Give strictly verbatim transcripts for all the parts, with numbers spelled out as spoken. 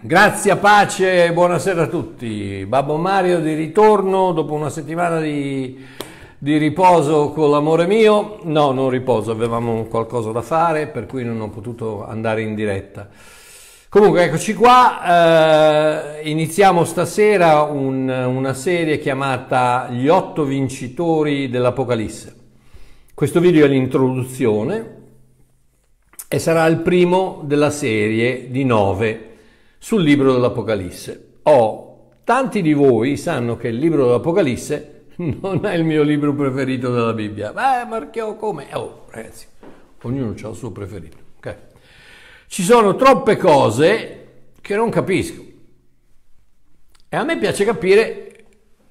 Grazie, pace, buonasera a tutti. Babbo Mario di ritorno dopo una settimana di, di riposo con l'amore mio. No, non riposo, avevamo qualcosa da fare, per cui non ho potuto andare in diretta. Comunque, eccoci qua. Eh, iniziamo stasera un, una serie chiamata Gli otto vincitori dell'Apocalisse. Questo video è l'introduzione e sarà il primo della serie di nove sul libro dell'Apocalisse. Oh, tanti di voi sanno che il libro dell'Apocalisse non è il mio libro preferito della Bibbia. Beh, Marchion, come? Oh, ragazzi, ognuno ha il suo preferito. Okay. Ci sono troppe cose che non capisco. E a me piace capire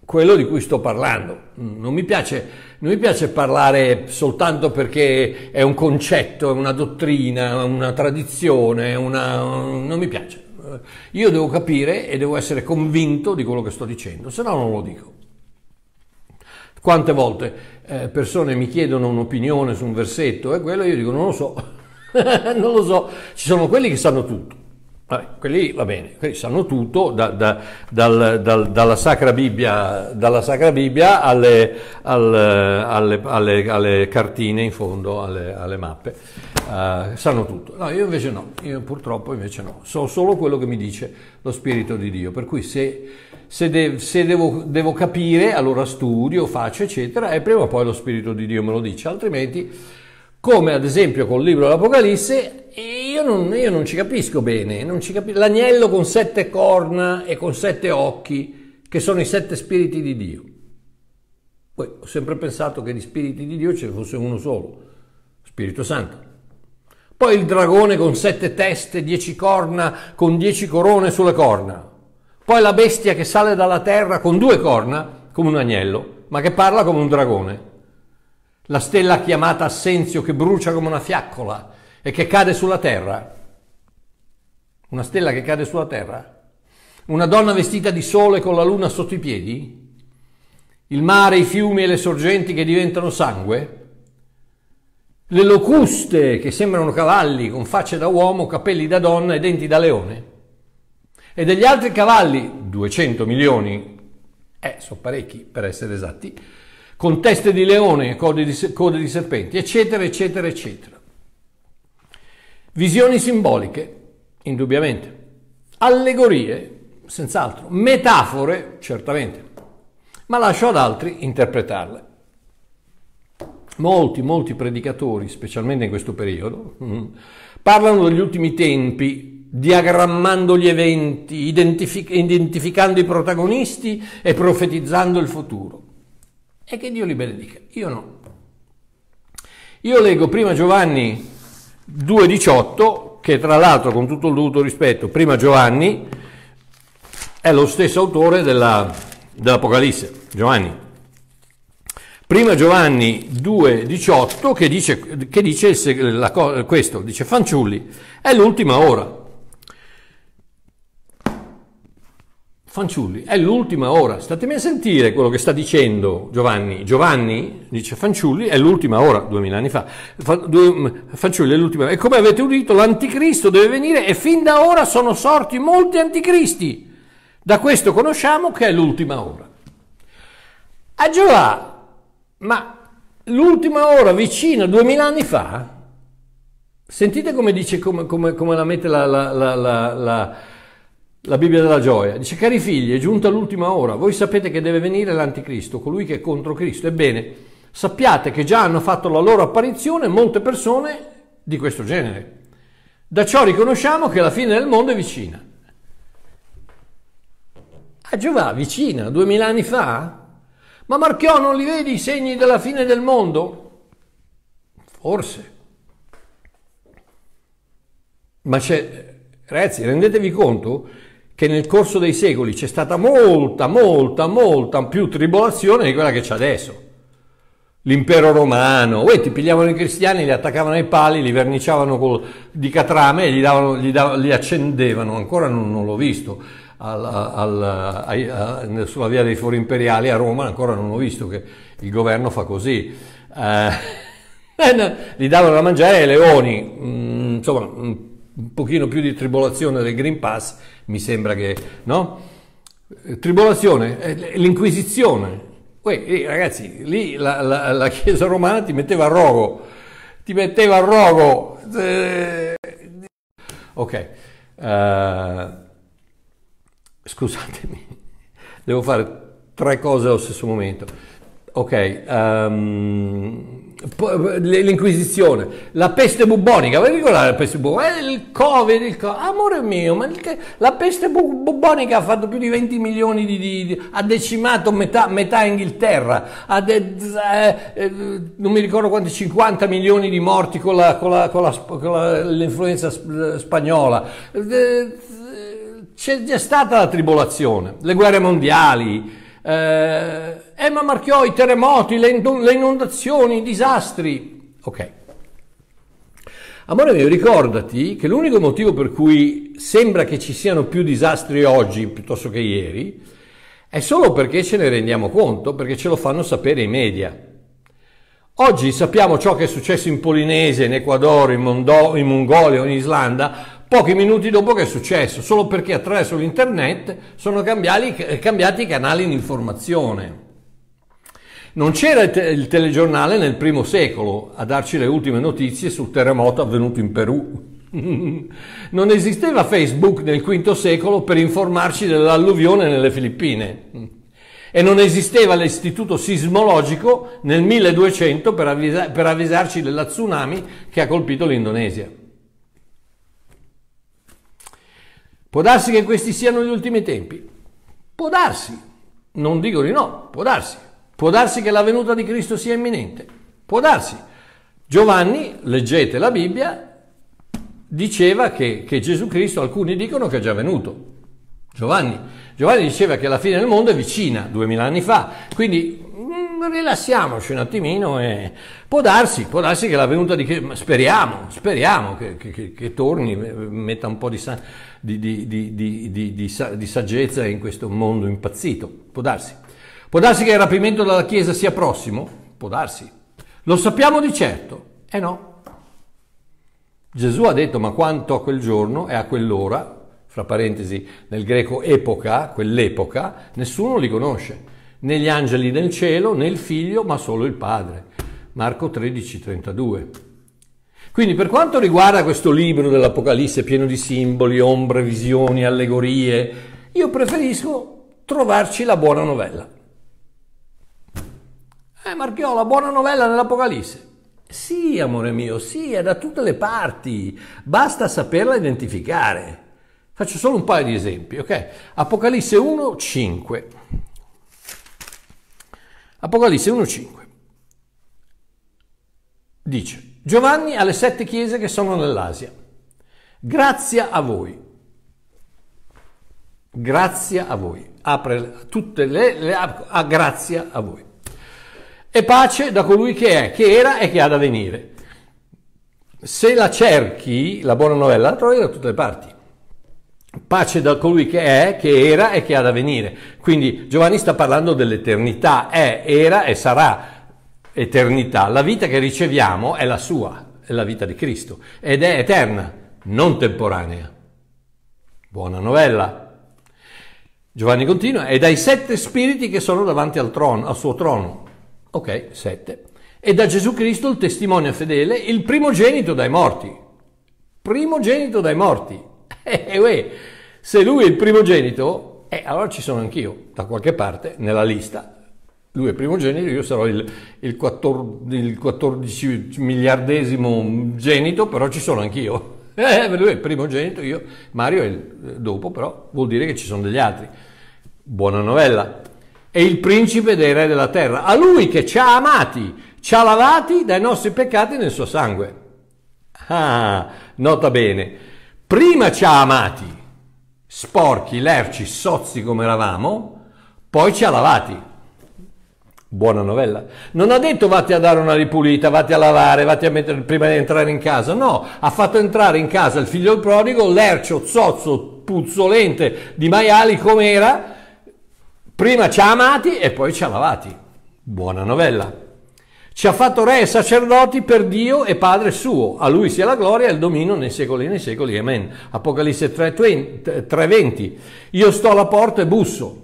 quello di cui sto parlando. Non mi piace, non mi piace parlare soltanto perché è un concetto, è una dottrina, una tradizione, una... non mi piace. Io devo capire e devo essere convinto di quello che sto dicendo, se no non lo dico. Quante volte eh, persone mi chiedono un'opinione su un versetto e eh, quello io dico non lo so, non lo so. Ci sono quelli che sanno tutto, vabbè, quelli va bene, quelli sanno tutto da, da, dal, dal, dalla Sacra Bibbia, dalla Sacra Bibbia alle, alle, alle, alle, alle cartine in fondo, alle, alle mappe. Uh, sanno tutto. No, io invece no, io purtroppo invece no, so solo quello che mi dice lo Spirito di Dio, per cui se, se, de, se devo, devo capire, allora studio, faccio eccetera, e prima o poi lo Spirito di Dio me lo dice, altrimenti, come ad esempio col libro dell'Apocalisse, io non, io non ci capisco bene, non ci capisco. L'agnello con sette corna e con sette occhi, che sono i sette spiriti di Dio. Poi ho sempre pensato che di spiriti di Dio ce ne fosse uno solo, Spirito Santo. Poi il dragone con sette teste, dieci corna, con dieci corone sulle corna. Poi la bestia che sale dalla terra con due corna, come un agnello, ma che parla come un dragone. La stella chiamata Assenzio che brucia come una fiaccola e che cade sulla terra. Una stella che cade sulla terra. Una donna vestita di sole con la luna sotto i piedi. Il mare, i fiumi e le sorgenti che diventano sangue. Le locuste che sembrano cavalli con facce da uomo, capelli da donna e denti da leone, e degli altri cavalli, duecento milioni, eh, sono parecchi per essere esatti, con teste di leone e code di, code di serpenti, eccetera, eccetera, eccetera. Visioni simboliche, indubbiamente, allegorie, senz'altro, metafore, certamente, ma lascio ad altri interpretarle. Molti, molti predicatori, specialmente in questo periodo, parlano degli ultimi tempi, diagrammando gli eventi, identific- identificando i protagonisti e profetizzando il futuro. E che Dio li benedica, io no. Io leggo Prima Giovanni due diciotto, che tra l'altro, con tutto il dovuto rispetto, Prima Giovanni è lo stesso autore della, dell'Apocalisse, Giovanni. Prima Giovanni due diciotto che dice, che dice la cosa, questo, dice fanciulli, è l'ultima ora. Fanciulli, è l'ultima ora. Statemi a sentire quello che sta dicendo Giovanni. Giovanni dice fanciulli, è l'ultima ora, duemila anni fa. Fa due, fanciulli è l'ultima ora. E come avete udito, l'anticristo deve venire e fin da ora sono sorti molti anticristi. Da questo conosciamo che è l'ultima ora. A Giovanni. Ma l'ultima ora vicina, duemila anni fa, sentite come dice, come, come, come la mette la, la, la, la, la, la Bibbia della gioia. Dice, cari figli, è giunta l'ultima ora, voi sapete che deve venire l'anticristo, colui che è contro Cristo. Ebbene, sappiate che già hanno fatto la loro apparizione molte persone di questo genere. Da ciò riconosciamo che la fine del mondo è vicina. A Giovanni, vicina, duemila anni fa? Ma Marchiò, non li vedi i segni della fine del mondo? Forse. Ma c'è, ragazzi, rendetevi conto che nel corso dei secoli c'è stata molta, molta, molta più tribolazione di quella che c'è adesso. L'impero romano, uè, ti pigliavano i cristiani, li attaccavano ai pali, li verniciavano col, di catrame e gli, davano, gli, da, gli accendevano, ancora non, non l'ho visto. Al, al, ai, a, sulla via dei Fori Imperiali a Roma ancora non ho visto che il governo fa così, eh, li davano da mangiare ai leoni, mm, insomma, un pochino più di tribolazione del Green Pass, mi sembra che, no? Tribolazione, l'inquisizione. Uè, ragazzi, lì la, la, la Chiesa romana ti metteva a rogo, ti metteva a rogo. Ok, uh, scusatemi, devo fare tre cose allo stesso momento. Ok, um, l'inquisizione, la peste bubbonica, vi ricordate la peste bubbonica? Eh, il covid, il COVID, amore mio, ma il, la peste bubbonica ha fatto più di venti milioni di... di, di ha decimato metà, metà Inghilterra, ha de, eh, non mi ricordo quanti, cinquanta milioni di morti con, la, con, la, con, la, con l'influenza spagnola. C'è già stata la tribolazione, le guerre mondiali. Eh, ma Marchiò, i terremoti, le inondazioni, i disastri. Ok, amore mio, ricordati che l'unico motivo per cui sembra che ci siano più disastri oggi piuttosto che ieri è solo perché ce ne rendiamo conto, perché ce lo fanno sapere i media. Oggi sappiamo ciò che è successo in Polinese, in Ecuador, in, Mondo, in Mongolia o in Islanda pochi minuti dopo che è successo, solo perché attraverso l'internet sono cambiati, cambiati i canali di informazione. Non c'era il, te il telegiornale nel primo secolo a darci le ultime notizie sul terremoto avvenuto in Perù. Non esisteva Facebook nel quinto secolo per informarci dell'alluvione nelle Filippine. E non esisteva l'istituto sismologico nel milleduecento per, avvisa per avvisarci della tsunami che ha colpito l'Indonesia. Può darsi che questi siano gli ultimi tempi? Può darsi, non dico di no, può darsi. Può darsi che la venuta di Cristo sia imminente, può darsi. Giovanni, leggete la Bibbia, diceva che, che Gesù Cristo, alcuni dicono che è già venuto. Giovanni, Giovanni diceva che la fine del mondo è vicina, duemila anni fa, quindi mh, rilassiamoci un attimino e può darsi, può darsi che la venuta di Cristo, speriamo, speriamo che, che, che, che torni, metta un po' di sangue. Di, di, di, di, di, di, di saggezza in questo mondo impazzito, può darsi. Può darsi che il rapimento dalla Chiesa sia prossimo? Può darsi. Lo sappiamo di certo? Eh no. Gesù ha detto, ma quanto a quel giorno e a quell'ora, fra parentesi nel greco epoca, quell'epoca, nessuno li conosce, né gli angeli del cielo, né il figlio, ma solo il Padre. Marco tredici, trentadue. Quindi per quanto riguarda questo libro dell'Apocalisse pieno di simboli, ombre, visioni, allegorie, io preferisco trovarci la buona novella. Eh Marchiò, la buona novella nell'Apocalisse? Sì, amore mio, sì, è da tutte le parti, basta saperla identificare. Faccio solo un paio di esempi, ok? Apocalisse uno, cinque. Apocalisse uno, cinque. Dice: Giovanni alle sette chiese che sono nell'Asia. Grazia a voi. Grazia a voi. Apre tutte le... le a, grazia a voi. E pace da colui che è, che era e che ha da venire. Se la cerchi, la buona novella, la trovi da tutte le parti. Pace da colui che è, che era e che ha da venire. Quindi Giovanni sta parlando dell'eternità. È, era e sarà. Eternità, la vita che riceviamo è la sua, è la vita di Cristo ed è eterna, non temporanea. Buona novella. Giovanni continua: e dai sette spiriti che sono davanti al trono, al suo trono. Ok, sette. E da Gesù Cristo il testimone fedele, il primogenito dai morti. Primogenito dai morti. Eh, eh, se lui è il primogenito, eh, allora ci sono anch'io da qualche parte nella lista. Lui è primogenito, io sarò il, il, quattordici miliardesimo genito, però ci sono anch'io. Eh, lui è primogenito, io, Mario è il dopo, però vuol dire che ci sono degli altri. Buona novella. È il principe dei re della terra, a lui che ci ha amati, ci ha lavati dai nostri peccati nel suo sangue. Ah, nota bene, prima ci ha amati, sporchi, lerci, sozzi come eravamo, poi ci ha lavati. Buona novella. Non ha detto vatti a dare una ripulita, vatti a lavare, vatti a mettere prima di entrare in casa. No, ha fatto entrare in casa il figlio prodigo, lercio, zozzo, puzzolente di maiali com'era. Prima ci ha amati e poi ci ha lavati. Buona novella. Ci ha fatto re e sacerdoti per Dio e Padre suo. A lui sia la gloria e il dominio nei secoli e nei secoli. Amen. Apocalisse tre venti. Io sto alla porta e busso.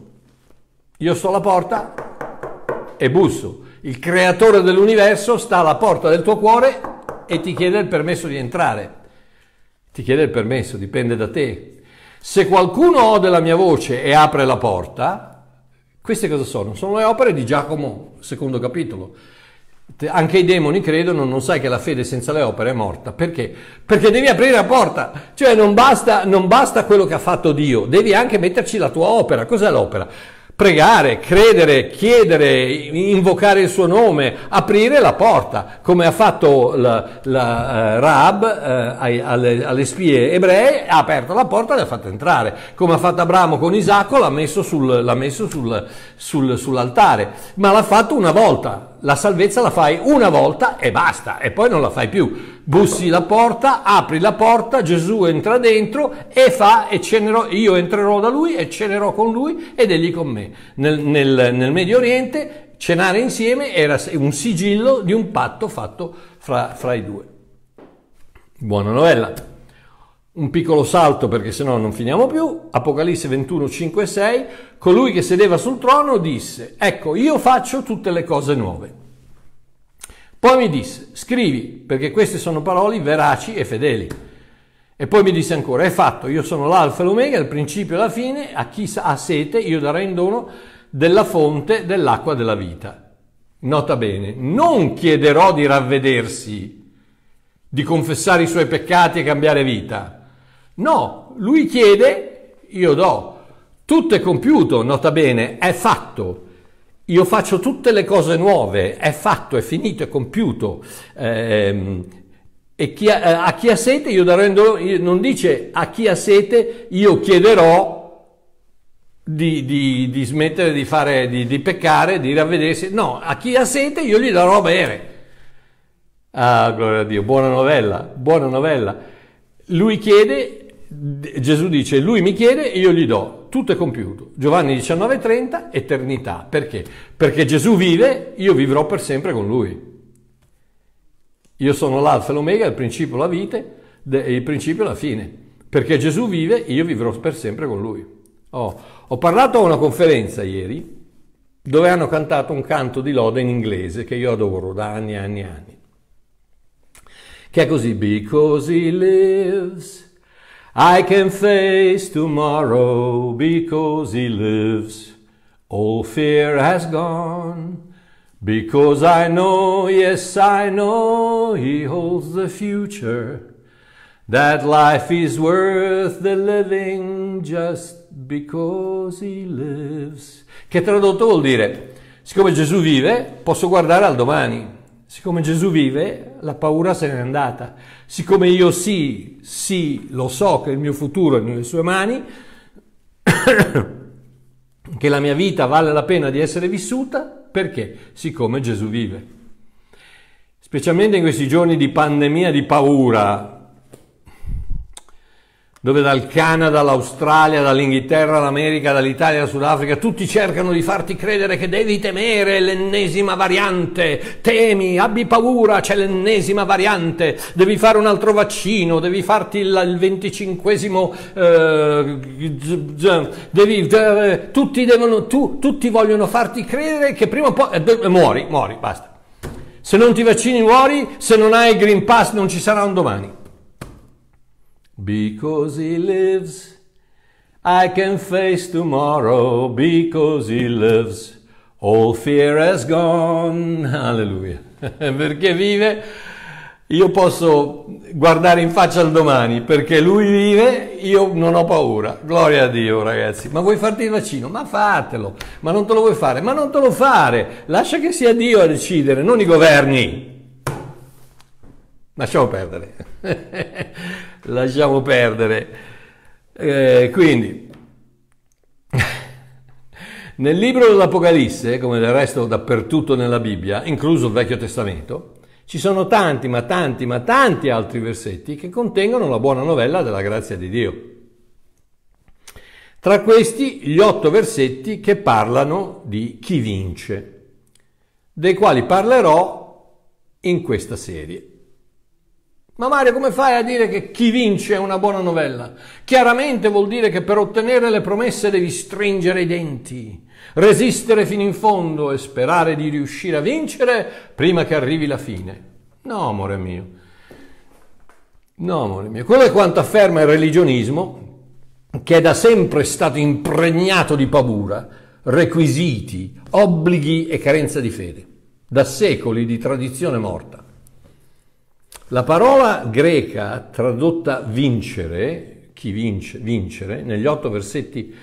Io sto alla porta e busso. Il creatore dell'universo sta alla porta del tuo cuore e ti chiede il permesso di entrare. Ti chiede il permesso, dipende da te. Se qualcuno ode la mia voce e apre la porta, queste cosa sono? Sono le opere di Giacomo, secondo capitolo. Anche i demoni credono, non sai che la fede senza le opere è morta. Perché? Perché devi aprire la porta. Cioè non basta, non basta quello che ha fatto Dio, devi anche metterci la tua opera. Cos'è l'opera? Pregare, credere, chiedere, invocare il suo nome, aprire la porta, come ha fatto la, la, uh, Raab uh, alle, alle spie ebree, ha aperto la porta e le ha fatte entrare, come ha fatto Abramo con Isacco, l'ha messo, sul, l'ha messo sul, sul, sull'altare, ma l'ha fatto una volta. La salvezza la fai una volta e basta, e poi non la fai più. Bussi la porta, apri la porta, Gesù entra dentro e fa e cenerò, io entrerò da lui e cenerò con lui ed egli con me. Nel, nel, nel Medio Oriente cenare insieme era un sigillo di un patto fatto fra, fra i due. Buona novella. Un piccolo salto perché sennò non finiamo più. Apocalisse ventuno, cinque e sei. Colui che sedeva sul trono disse: ecco, io faccio tutte le cose nuove. Poi mi disse: scrivi, perché queste sono parole veraci e fedeli. E poi mi disse ancora: è fatto, io sono l'alfa e l'omega, il principio e la fine. A chi ha sete io darei in dono della fonte dell'acqua della vita. Nota bene, non chiederò di ravvedersi, di confessare i suoi peccati e cambiare vita. No, lui chiede, io do. Tutto è compiuto, nota bene, è fatto. Io faccio tutte le cose nuove, è fatto, è finito, è compiuto. Eh, e chi ha, a chi ha sete io darò in dono, non dice a chi ha sete io chiederò di, di, di smettere di fare, di, di peccare, di ravvedersi. No, a chi ha sete io gli darò a bere. Ah, gloria a Dio, buona novella, buona novella. Lui chiede, Gesù dice, lui mi chiede, io gli do, tutto è compiuto. Giovanni diciannove, trenta, eternità. Perché? Perché Gesù vive, io vivrò per sempre con lui. Io sono l'alfa e l'omega, il principio e la vite, il principio e la fine. Perché Gesù vive, io vivrò per sempre con lui. Oh, ho parlato a una conferenza ieri dove hanno cantato un canto di lode in inglese che io adoro da anni e anni e anni. Che è così: because he lives I can face tomorrow, because he lives, all fear has gone, because I know, yes I know, he holds the future, that life is worth the living just because he lives. Che tradotto vuol dire: siccome Gesù vive, posso guardare al domani. Siccome Gesù vive, la paura se n'è andata. Siccome io sì, sì, lo so che il mio futuro è nelle sue mani, che la mia vita vale la pena di essere vissuta, perché? Siccome Gesù vive. Specialmente in questi giorni di pandemia, di paura, dove dal Canada, all'Australia, dall'Inghilterra, all'America, dall'Italia, alla Sudafrica, tutti cercano di farti credere che devi temere l'ennesima variante. Temi, abbi paura, c'è l'ennesima variante, devi fare un altro vaccino, devi farti il venticinquesimo, eh, devi, eh, tutti, devono, tu, tutti vogliono farti credere che prima o poi eh, muori, muori, basta. Se non ti vaccini muori, se non hai il Green Pass non ci sarà un domani. Because he lives, I can face tomorrow, because he lives, all fear has gone. Alleluia. Perché vive, io posso guardare in faccia al domani, perché lui vive, io non ho paura. Gloria a Dio, ragazzi. Ma vuoi farti il vaccino? Ma fatelo. Ma non te lo vuoi fare? Ma non te lo fare. Lascia che sia Dio a decidere, non i governi. Lasciamo perdere. Lasciamo perdere. Eh, quindi, nel libro dell'Apocalisse, come del resto dappertutto nella Bibbia, incluso il Vecchio Testamento, ci sono tanti, ma tanti, ma tanti altri versetti che contengono la buona novella della grazia di Dio. Tra questi, gli otto versetti che parlano di chi vince, dei quali parlerò in questa serie. Ma Mario, come fai a dire che chi vince è una buona novella? Chiaramente vuol dire che per ottenere le promesse devi stringere i denti, resistere fino in fondo e sperare di riuscire a vincere prima che arrivi la fine. No, amore mio. No, amore mio. Quello è quanto afferma il religionismo, che è da sempre stato impregnato di paura, requisiti, obblighi e carenza di fede, da secoli di tradizione morta. La parola greca tradotta vincere, chi vince, vincere, negli otto versetti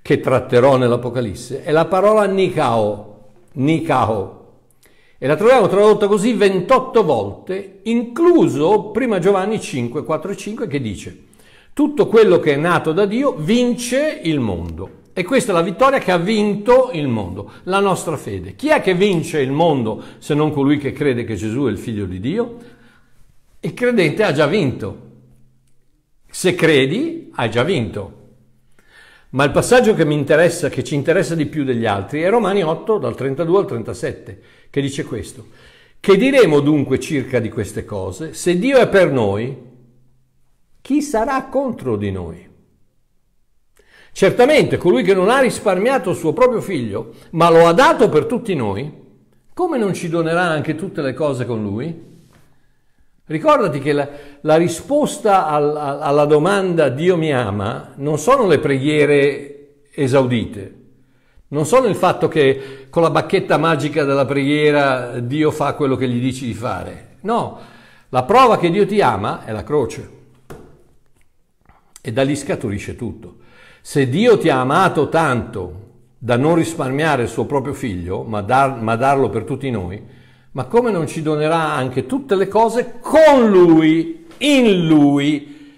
che tratterò nell'Apocalisse, è la parola nikao, nikao, e la troviamo tradotta così ventotto volte, incluso Prima Giovanni cinque, quattro e cinque, che dice: tutto quello che è nato da Dio vince il mondo. E questa è la vittoria che ha vinto il mondo, la nostra fede. Chi è che vince il mondo se non colui che crede che Gesù è il Figlio di Dio? Il credente ha già vinto. Se credi, hai già vinto. Ma il passaggio che mi interessa, che ci interessa di più degli altri, è Romani otto, dal trentadue al trentasette, che dice questo: che diremo dunque circa di queste cose? Se Dio è per noi, chi sarà contro di noi? Certamente colui che non ha risparmiato il suo proprio figlio, ma lo ha dato per tutti noi, come non ci donerà anche tutte le cose con lui? Ricordati che la, la risposta al, alla domanda Dio mi ama non sono le preghiere esaudite, non sono il fatto che con la bacchetta magica della preghiera Dio fa quello che gli dici di fare. No, la prova che Dio ti ama è la croce, e da lì scaturisce tutto. Se Dio ti ha amato tanto da non risparmiare il suo proprio figlio, ma, dar, ma darlo per tutti noi, ma come non ci donerà anche tutte le cose con Lui, in Lui?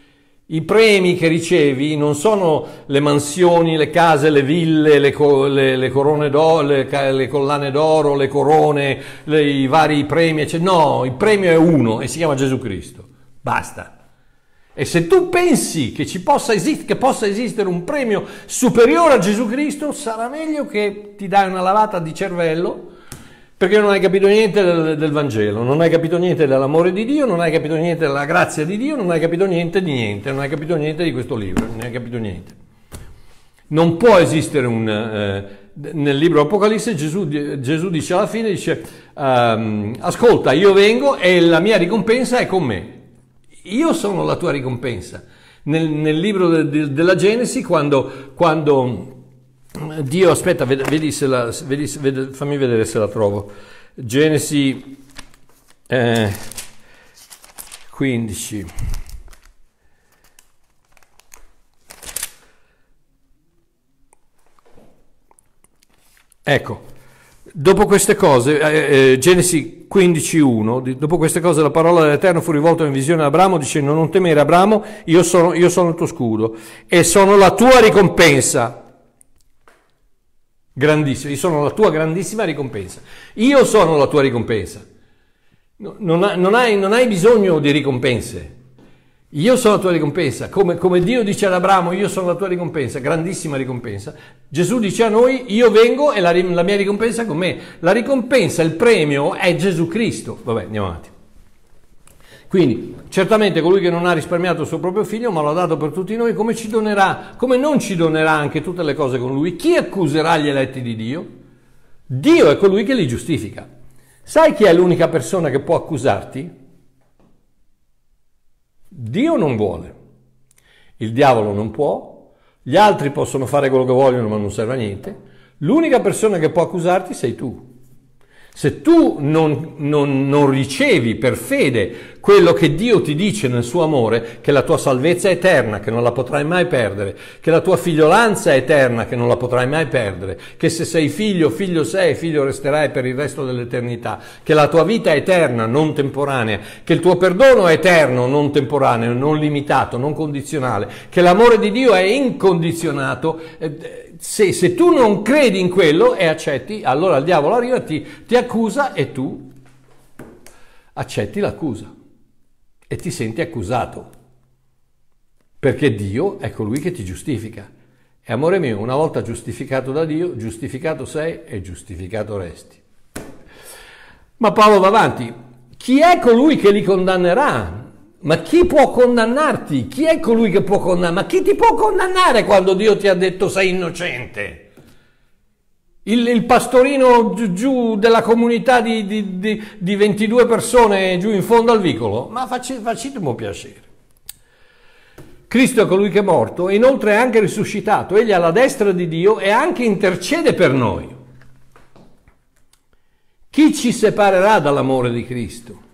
I premi che ricevi non sono le mansioni, le case, le ville, le, co le, le, corone le, le collane d'oro, le corone, le, i vari premi, eccetera. No, il premio è uno e si chiama Gesù Cristo. Basta. E se tu pensi che, ci possa, che possa esistere un premio superiore a Gesù Cristo, sarà meglio che ti dai una lavata di cervello, perché non hai capito niente del, del Vangelo, non hai capito niente dell'amore di Dio, non hai capito niente della grazia di Dio, non hai capito niente di niente, non hai capito niente di questo libro, non hai capito niente. Non può esistere un... Eh, nel libro Apocalisse Gesù, Gesù dice alla fine, dice, um, ascolta, io vengo e la mia ricompensa è con me. Io sono la tua ricompensa. Nel, nel libro de, de, della Genesi, quando... quando Dio, aspetta, vedi se la, vedi, vedi, fammi vedere se la trovo. Genesi eh, quindici. Ecco, dopo queste cose, eh, eh, Genesi quindici uno, dopo queste cose la parola dell'Eterno fu rivolta in visione a Abramo dicendo: non temere Abramo, io sono, io sono il tuo scudo e sono la tua ricompensa. Grandissimo, io sono la tua grandissima ricompensa. Io sono la tua ricompensa. Non hai, non hai bisogno di ricompense. Io sono la tua ricompensa. Come, come Dio dice ad Abramo, io sono la tua ricompensa, grandissima ricompensa. Gesù dice a noi, io vengo e la, la mia ricompensa è con me. La ricompensa, il premio è Gesù Cristo. Vabbè, andiamo avanti. Quindi, certamente colui che non ha risparmiato il suo proprio figlio, ma lo ha dato per tutti noi, come ci donerà, come non ci donerà anche tutte le cose con lui? Chi accuserà gli eletti di Dio? Dio è colui che li giustifica. Sai chi è l'unica persona che può accusarti? Dio non vuole. Il diavolo non può. Gli altri possono fare quello che vogliono, ma non serve a niente. L'unica persona che può accusarti sei tu. Se tu non, non, non ricevi per fede quello che Dio ti dice nel suo amore, che la tua salvezza è eterna, che non la potrai mai perdere, che la tua figliolanza è eterna, che non la potrai mai perdere, che se sei figlio, figlio sei, figlio resterai per il resto dell'eternità, che la tua vita è eterna, non temporanea, che il tuo perdono è eterno, non temporaneo, non limitato, non condizionale, che l'amore di Dio è incondizionato. Eh, Se, se tu non credi in quello e accetti, allora il diavolo arriva, ti, ti accusa e tu accetti l'accusa e ti senti accusato, perché Dio è colui che ti giustifica. E amore mio, una volta giustificato da Dio, giustificato sei e giustificato resti. Ma Paolo va avanti. Chi è colui che li condannerà? Ma chi può condannarti? Chi è colui che può condannare? Ma chi ti può condannare quando Dio ti ha detto sei innocente? Il, il pastorino giù, giù della comunità di, di, di, di ventidue persone giù in fondo al vicolo? Ma facci, facite un piacere. Cristo è colui che è morto e inoltre è anche risuscitato. Egli è alla destra di Dio e anche intercede per noi. Chi ci separerà dall'amore di Cristo?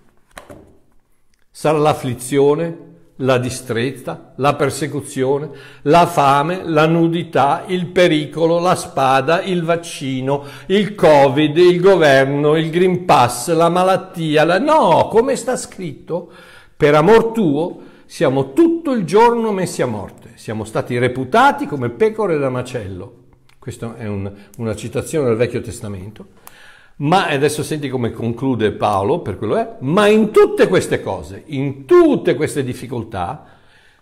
Sarà l'afflizione, la distretta, la persecuzione, la fame, la nudità, il pericolo, la spada, il vaccino, il Covid, il governo, il Green Pass, la malattia. La... No, come sta scritto, per amor tuo siamo tutto il giorno messi a morte, siamo stati reputati come pecore da macello. Questa è un, una citazione del Vecchio Testamento. Ma adesso senti come conclude Paolo, per quello è, ma in tutte queste cose, in tutte queste difficoltà,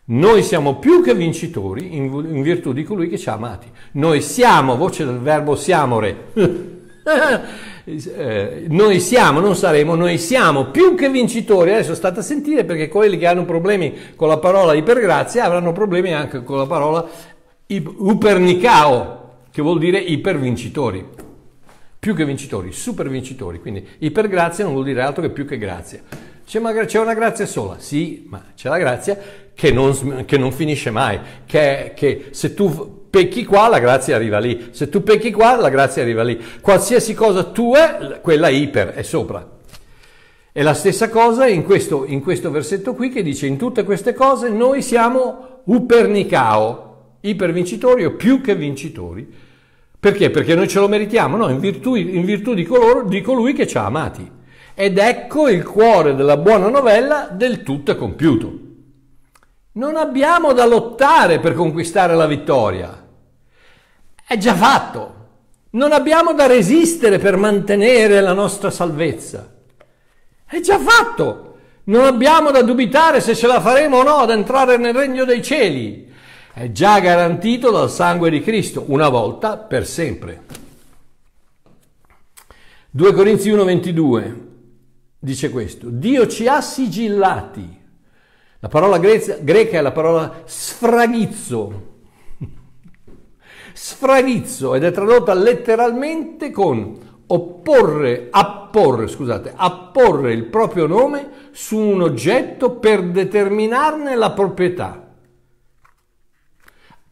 noi siamo più che vincitori in, in virtù di colui che ci ha amati. Noi siamo, voce del verbo siamo re, eh, noi siamo, non saremo, noi siamo più che vincitori. Adesso state a sentire, perché quelli che hanno problemi con la parola ipergrazia avranno problemi anche con la parola upernicao, che vuol dire ipervincitori. Più che vincitori, super vincitori, quindi ipergrazia non vuol dire altro che più che grazia. C'è una grazia sola, sì, ma c'è la grazia che non, che non finisce mai, che, che se tu pecchi qua la grazia arriva lì, se tu pecchi qua la grazia arriva lì. Qualsiasi cosa tu è, quella iper è sopra. È la stessa cosa in questo, in questo versetto qui, che dice in tutte queste cose noi siamo upernicao, ipervincitori o più che vincitori. Perché? Perché noi ce lo meritiamo, no? In virtù, in virtù di, coloro, di colui che ci ha amati. Ed ecco il cuore della buona novella del tutto è compiuto. Non abbiamo da lottare per conquistare la vittoria. È già fatto. Non abbiamo da resistere per mantenere la nostra salvezza. È già fatto. Non abbiamo da dubitare se ce la faremo o no ad entrare nel regno dei cieli. È già garantito dal sangue di Cristo, una volta per sempre. due Corinzi uno ventidue dice questo: Dio ci ha sigillati. La parola greca è la parola sfragizzo. Sfragizzo, ed è tradotta letteralmente con opporre, apporre, scusate, apporre il proprio nome su un oggetto per determinarne la proprietà.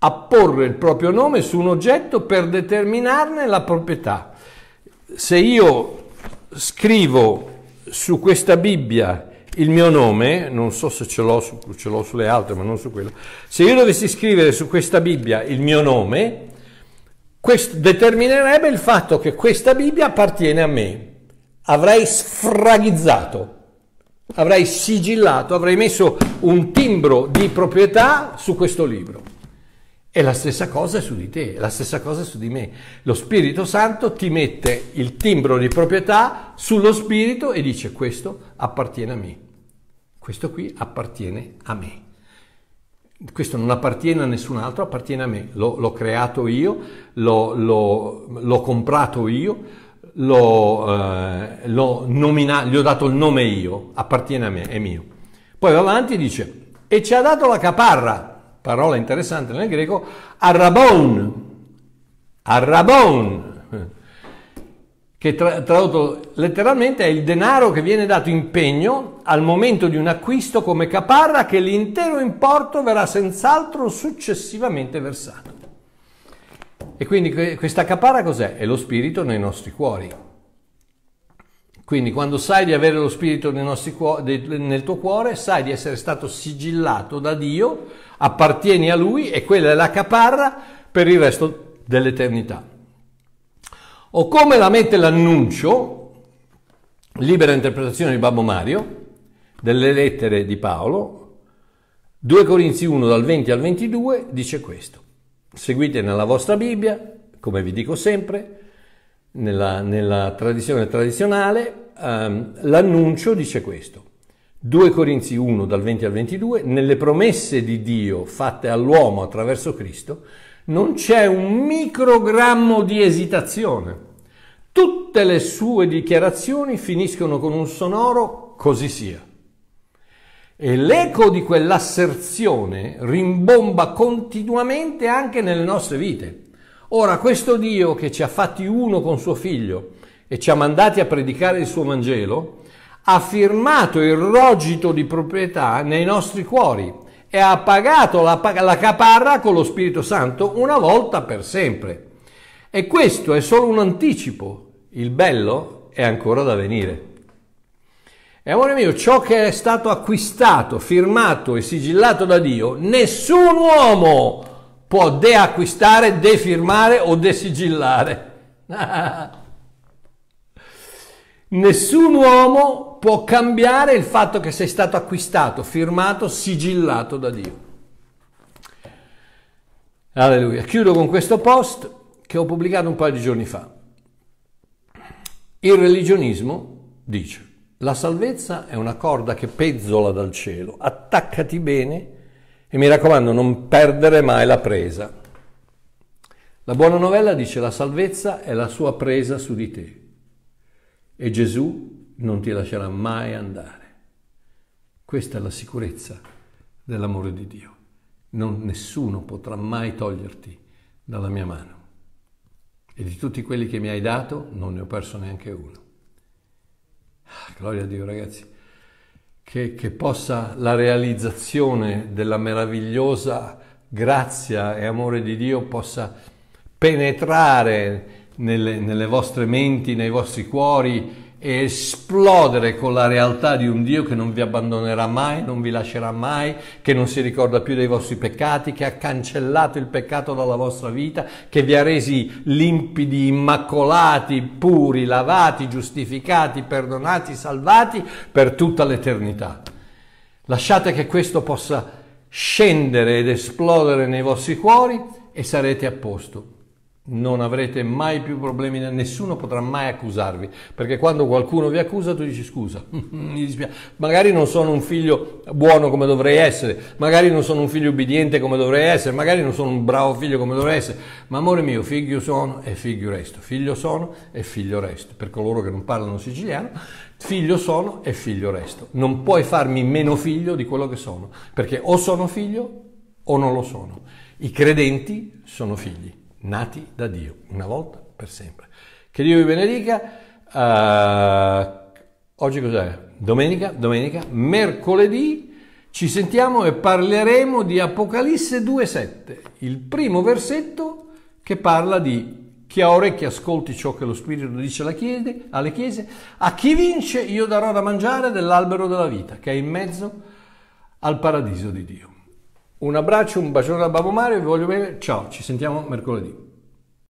Apporre il proprio nome su un oggetto per determinarne la proprietà. Se io scrivo su questa Bibbia il mio nome, non so se ce l'ho su, ce l'ho sulle altre, ma non su quella, se io dovessi scrivere su questa Bibbia il mio nome, questo determinerebbe il fatto che questa Bibbia appartiene a me. Avrei sfragizzato, avrei sigillato, avrei messo un timbro di proprietà su questo libro. E la stessa cosa è su di te, la stessa cosa è su di me. Lo Spirito Santo ti mette il timbro di proprietà sullo Spirito e dice: questo appartiene a me, questo qui appartiene a me, questo non appartiene a nessun altro, appartiene a me. L'ho creato io, l'ho comprato io, l'ho eh, nominato, gli ho dato il nome io, appartiene a me, è mio. Poi va avanti e dice: e ci ha dato la caparra. Parola interessante nel greco, Arrabon, Arrabon, che tra, tradotto letteralmente è il denaro che viene dato in pegno al momento di un acquisto come caparra, che l'intero importo verrà senz'altro successivamente versato. E quindi questa caparra cos'è? È lo Spirito nei nostri cuori. Quindi quando sai di avere lo Spirito nei nostri cuori, nel tuo cuore, sai di essere stato sigillato da Dio, appartieni a Lui, e quella è la caparra per il resto dell'eternità. O come la mette l'annuncio, libera interpretazione di Babbo Mario, delle lettere di Paolo, due Corinzi uno dal venti al ventidue, dice questo. Seguite nella vostra Bibbia, come vi dico sempre, Nella, nella tradizione tradizionale, um, l'annuncio dice questo. due Corinzi uno dal venti al ventidue: nelle promesse di Dio fatte all'uomo attraverso Cristo non c'è un microgrammo di esitazione. Tutte le sue dichiarazioni finiscono con un sonoro così sia. E l'eco di quell'asserzione rimbomba continuamente anche nelle nostre vite. Ora, questo Dio che ci ha fatti uno con suo Figlio e ci ha mandati a predicare il suo Vangelo, ha firmato il rogito di proprietà nei nostri cuori e ha pagato la, la caparra con lo Spirito Santo una volta per sempre. E questo è solo un anticipo, il bello è ancora da venire. E amore mio, ciò che è stato acquistato, firmato e sigillato da Dio, nessun uomo può deacquistare, defirmare o desigillare. Nessun uomo può cambiare il fatto che sei stato acquistato, firmato, sigillato da Dio. Alleluia. Chiudo con questo post che ho pubblicato un paio di giorni fa. Il religionismo dice: la salvezza è una corda che pezzola dal cielo, attaccati bene e mi raccomando non perdere mai la presa. La buona novella dice: la salvezza è la sua presa su di te e Gesù non ti lascerà mai andare. Questa è la sicurezza dell'amore di Dio. Non, nessuno potrà mai toglierti dalla mia mano. E di tutti quelli che mi hai dato non ne ho perso neanche uno. Gloria a Dio, ragazzi, che, che possa la realizzazione della meravigliosa grazia e amore di Dio possa penetrare nelle, nelle vostre menti, nei vostri cuori e esplodere con la realtà di un Dio che non vi abbandonerà mai, non vi lascerà mai, che non si ricorda più dei vostri peccati, che ha cancellato il peccato dalla vostra vita, che vi ha resi limpidi, immacolati, puri, lavati, giustificati, perdonati, salvati per tutta l'eternità. Lasciate che questo possa scendere ed esplodere nei vostri cuori e sarete a posto. Non avrete mai più problemi, nessuno potrà mai accusarvi, perché quando qualcuno vi accusa tu dici: scusa, mi dispiace, magari non sono un figlio buono come dovrei essere, magari non sono un figlio ubbidiente come dovrei essere, magari non sono un bravo figlio come dovrei essere, ma amore mio, figlio sono e figlio resto, figlio sono e figlio resto, per coloro che non parlano siciliano, figlio sono e figlio resto, non puoi farmi meno figlio di quello che sono, perché o sono figlio o non lo sono. I credenti sono figli nati da Dio, una volta per sempre. Che Dio vi benedica. Uh, oggi cos'è? Domenica, domenica, mercoledì ci sentiamo e parleremo di Apocalisse due sette, il primo versetto che parla di: chi ha orecchi ascolti ciò che lo Spirito dice alla chiede, alle chiese, a chi vince io darò da mangiare dell'albero della vita, che è in mezzo al paradiso di Dio. Un abbraccio, un bacione da Babbo Mario, vi voglio bene, ciao, ci sentiamo mercoledì.